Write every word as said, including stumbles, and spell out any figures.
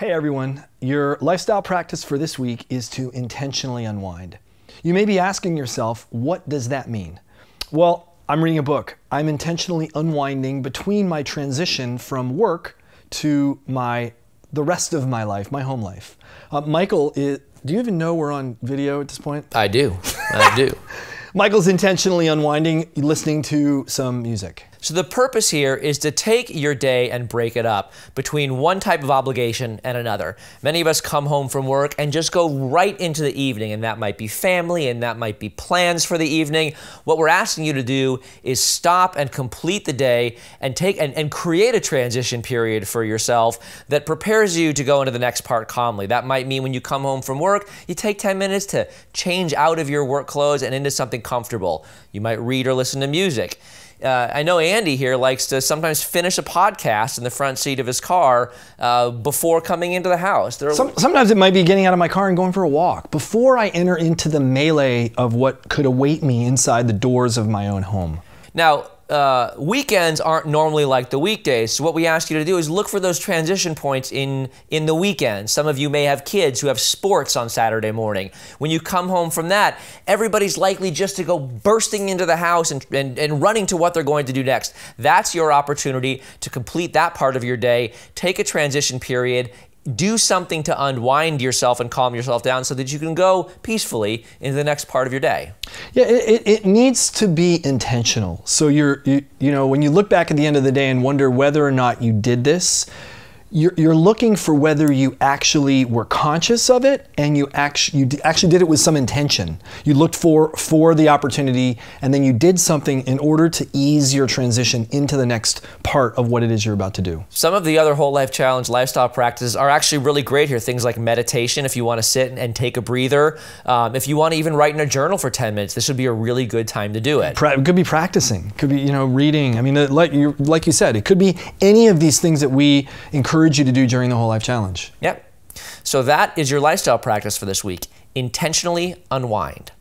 Hey everyone, your lifestyle practice for this week is to intentionally unwind. You may be asking yourself, what does that mean? Well, I'm reading a book. I'm intentionally unwinding between my transition from work to my the rest of my life, my home life. Uh, Michael, is, do you even know we're on video at this point? I do, I do. Michael's intentionally unwinding, listening to some music. So the purpose here is to take your day and break it up between one type of obligation and another. Many of us come home from work and just go right into the evening, and that might be family and that might be plans for the evening. What we're asking you to do is stop and complete the day and take and, and create a transition period for yourself that prepares you to go into the next part calmly. That might mean when you come home from work, you take ten minutes to change out of your work clothes and into something comfortable. You might read or listen to music. Uh, I know Andy here likes to sometimes finish a podcast in the front seat of his car uh, before coming into the house. Some, sometimes it might be getting out of my car and going for a walk before I enter into the melee of what could await me inside the doors of my own home. Now, uh, weekends aren't normally like the weekdays, so what we ask you to do is look for those transition points in, in the weekend. Some of you may have kids who have sports on Saturday morning. When you come home from that, everybody's likely just to go bursting into the house and, and, and running to what they're going to do next. That's your opportunity to complete that part of your day, take a transition period, do something to unwind yourself and calm yourself down so that you can go peacefully into the next part of your day. Yeah, it, it needs to be intentional. So you're, you, you know, when you look back at the end of the day and wonder whether or not you did this, you're, you're looking for whether you actually were conscious of it and you actually, you actually did it with some intention. You looked for, for the opportunity and then you did something in order to ease your transition into the next part of what it is you're about to do. Some of the other Whole Life Challenge lifestyle practices are actually really great here. Things like meditation, if you want to sit and take a breather. Um, if you want to even write in a journal for ten minutes, this would be a really good time to do it. It could be practicing, could be, you know, reading. I mean, like you, like you said, it could be any of these things that we encourage you to do during the Whole Life Challenge. Yep. So that is your lifestyle practice for this week. Intentionally unwind.